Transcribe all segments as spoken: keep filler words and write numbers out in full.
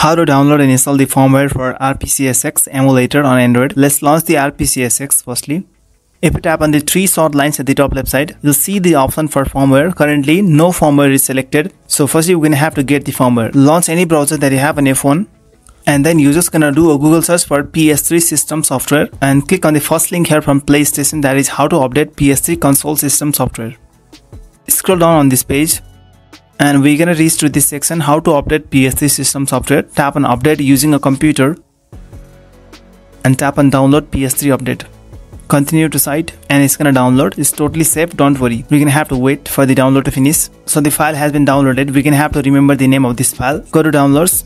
How to download and install the firmware for R P C S X emulator on Android. Let's launch the R P C S X firstly. If you tap on the three short lines at the top left side, you'll see the option for firmware. Currently, no firmware is selected. So first you're gonna have to get the firmware. Launch any browser that you have on your phone. And then you're just gonna do a Google search for P S three system software. And click on the first link here from PlayStation, that is how to update P S three console system software. Scroll down on this page. And we're gonna reach to this section, how to update P S three system software. Tap on update using a computer and tap on download P S three update. Continue to site and it's gonna download. It's totally safe, don't worry. We're gonna have to wait for the download to finish. So the file has been downloaded. We're gonna have to remember the name of this file. Go to downloads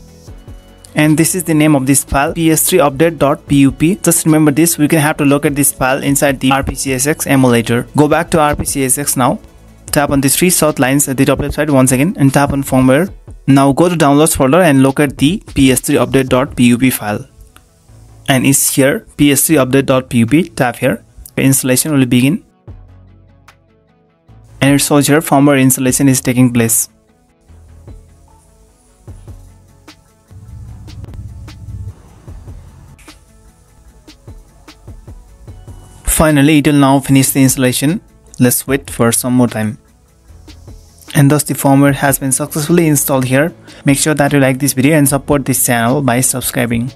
and this is the name of this file, P S three update dot pup. Just remember this, we're gonna have to locate this file inside the R P C S X emulator. Go back to R P C S X now. Tap on the three short lines at the top left side once again and tap on firmware. Now go to downloads folder and locate the P S three update dot pup file. And it's here, P S three update dot pup, tap here. The installation will begin. And it shows here firmware installation is taking place. Finally, it will now finish the installation. Let's wait for some more time. And thus the firmware has been successfully installed here. Make sure that you like this video and support this channel by subscribing.